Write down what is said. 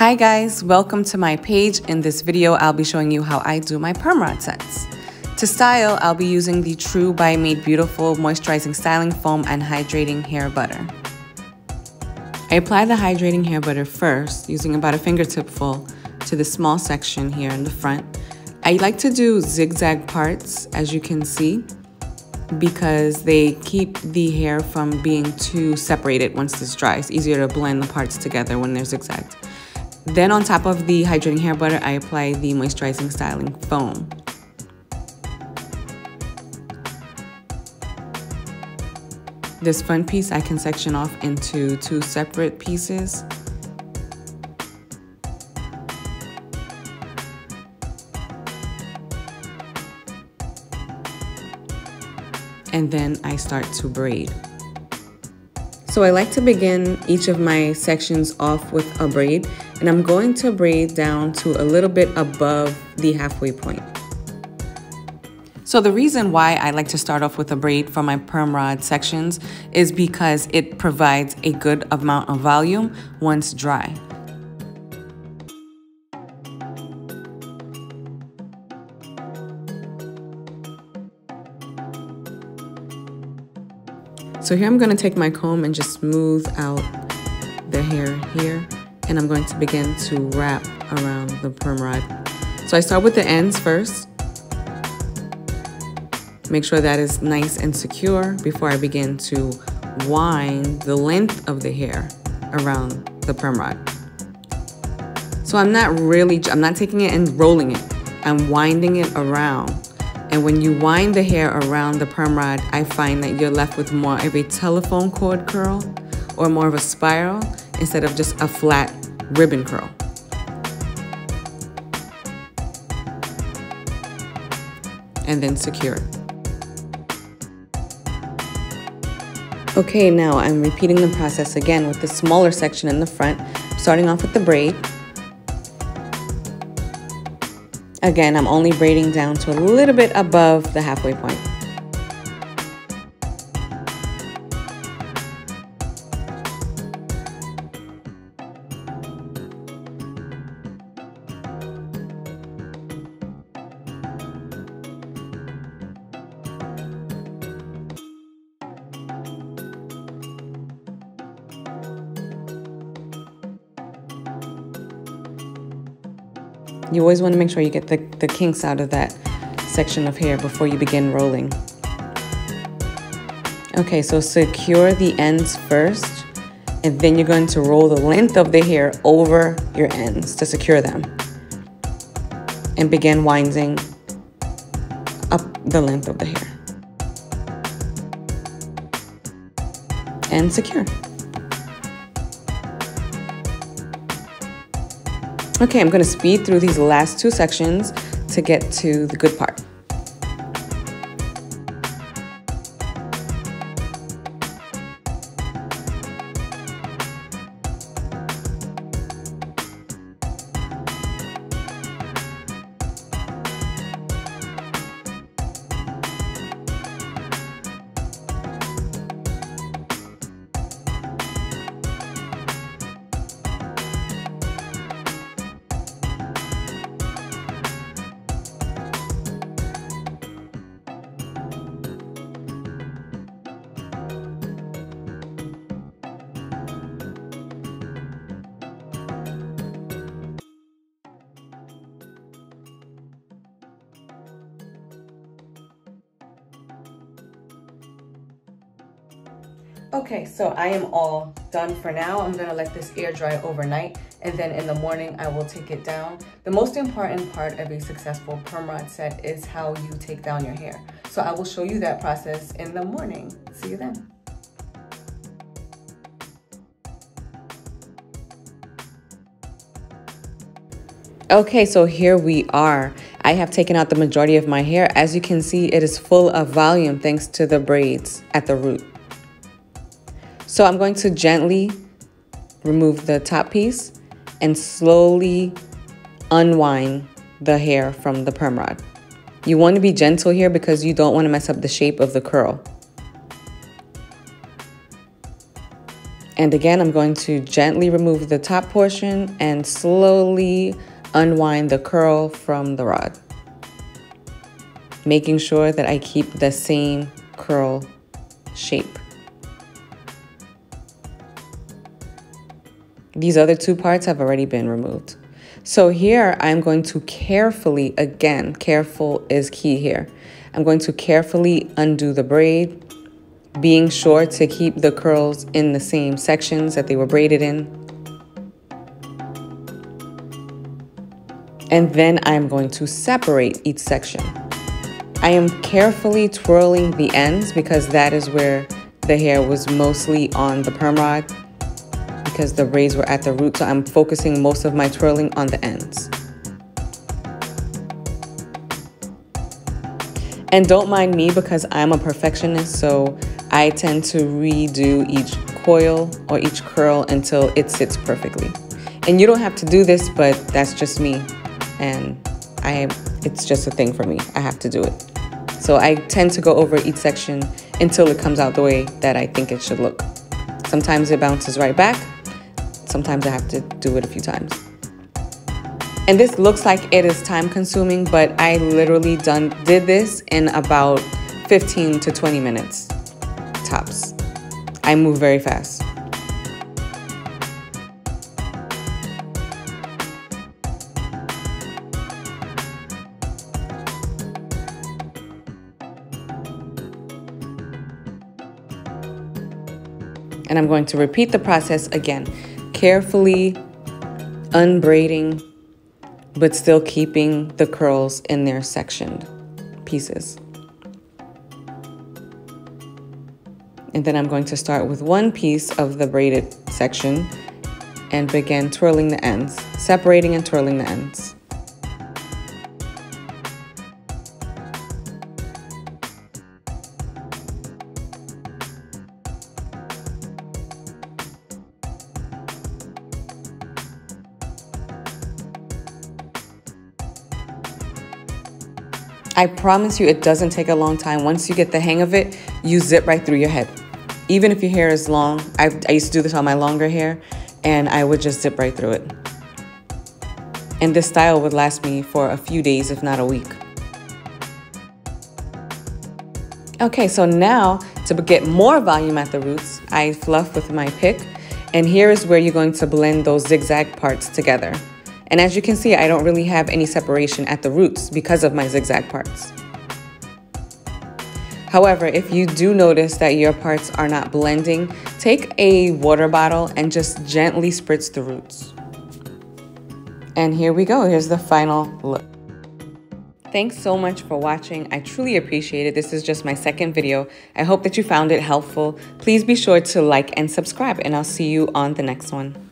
Hi guys, welcome to my page. In this video, I'll be showing you how I do my perm rod sets. To style, I'll be using the True by Made Beautiful Moisturizing Styling Foam and Hydrating Hair Butter. I apply the hydrating hair butter first, using about a fingertipful to the small section here in the front. I like to do zigzag parts, as you can see, because they keep the hair from being too separated once this dries. It's easier to blend the parts together when they're zigzagged. Then on top of the hydrating hair butter, I apply the moisturizing styling foam. This front piece I can section off into two separate pieces. And then I start to braid. So I like to begin each of my sections off with a braid, and I'm going to braid down to a little bit above the halfway point. So the reason why I like to start off with a braid for my perm rod sections is because it provides a good amount of volume once dry. So here I'm going to take my comb and just smooth out the hair here, and I'm going to begin to wrap around the perm rod. So I start with the ends first. Make sure that is nice and secure before I begin to wind the length of the hair around the perm rod. So I'm not taking it and rolling it. I'm winding it around. And when you wind the hair around the perm rod, I find that you're left with more of a telephone cord curl or more of a spiral instead of just a flat ribbon curl. And then secure it. Okay, now I'm repeating the process again with the smaller section in the front, starting off with the braid. Again, I'm only braiding down to a little bit above the halfway point. You always want to make sure you get the kinks out of that section of hair before you begin rolling. Okay, so secure the ends first, and then you're going to roll the length of the hair over your ends to secure them. And begin winding up the length of the hair. And secure. Okay, I'm gonna speed through these last two sections to get to the good part. Okay, so I am all done for now. I'm gonna let this air dry overnight, and then in the morning I will take it down. The most important part of a successful perm rod set is how you take down your hair. So I will show you that process in the morning. See you then. Okay, so here we are. I have taken out the majority of my hair. As you can see, it is full of volume thanks to the braids at the root. So I'm going to gently remove the top piece and slowly unwind the hair from the perm rod. You want to be gentle here because you don't want to mess up the shape of the curl. And again, I'm going to gently remove the top portion and slowly unwind the curl from the rod, making sure that I keep the same curl shape. These other two parts have already been removed. So here I'm going to carefully, again, careful is key here. I'm going to carefully undo the braid, being sure to keep the curls in the same sections that they were braided in. And then I'm going to separate each section. I am carefully twirling the ends because that is where the hair was mostly on the perm rod, because the braids were at the root, so I'm focusing most of my twirling on the ends. And don't mind me because I'm a perfectionist, so I tend to redo each coil or each curl until it sits perfectly. And you don't have to do this, but that's just me. And it's just a thing for me. I have to do it. So I tend to go over each section until it comes out the way that I think it should look. Sometimes it bounces right back. Sometimes I have to do it a few times. And this looks like it is time consuming, but I literally did this in about 15 to 20 minutes, tops. I move very fast. And I'm going to repeat the process again, carefully unbraiding, but still keeping the curls in their sectioned pieces. And then I'm going to start with one piece of the braided section and begin twirling the ends, separating and twirling the ends. I promise you it doesn't take a long time. Once you get the hang of it, you zip right through your head. Even if your hair is long, I used to do this on my longer hair, and I would just zip right through it. And this style would last me for a few days, if not a week. Okay, so now to get more volume at the roots, I fluff with my pick, and here is where you're going to blend those zigzag parts together. And as you can see, I don't really have any separation at the roots because of my zigzag parts. However, if you do notice that your parts are not blending, take a water bottle and just gently spritz the roots. And here we go, here's the final look. Thanks so much for watching. I truly appreciate it. This is just my second video. I hope that you found it helpful. Please be sure to like and subscribe, and I'll see you on the next one.